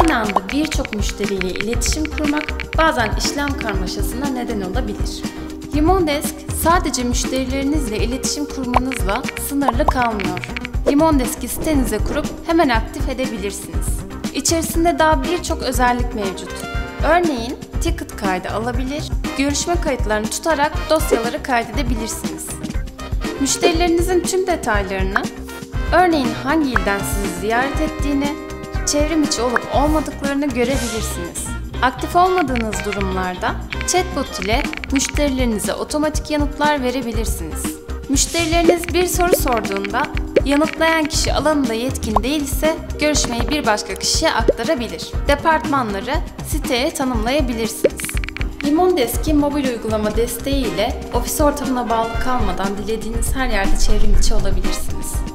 aynı anda birçok müşteriyle iletişim kurmak bazen işlem karmaşasına neden olabilir. Limondesk sadece müşterilerinizle iletişim kurmanızla sınırlı kalmıyor. Limondesk'i sitenize kurup hemen aktif edebilirsiniz. İçerisinde daha birçok özellik mevcut. Örneğin ticket kaydı alabilir, görüşme kayıtlarını tutarak dosyaları kaydedebilirsiniz. Müşterilerinizin tüm detaylarını, örneğin hangi ilden sizi ziyaret ettiğini, çevrim içi olup olmadıklarını görebilirsiniz. Aktif olmadığınız durumlarda chatbot ile müşterilerinize otomatik yanıtlar verebilirsiniz. Müşterileriniz bir soru sorduğunda yanıtlayan kişi alanında yetkin değilse görüşmeyi bir başka kişiye aktarabilir. Departmanları siteye tanımlayabilirsiniz. Limondesk'in mobil uygulama desteğiyle ofis ortamına bağlı kalmadan dilediğiniz her yerde çevrim içi olabilirsiniz.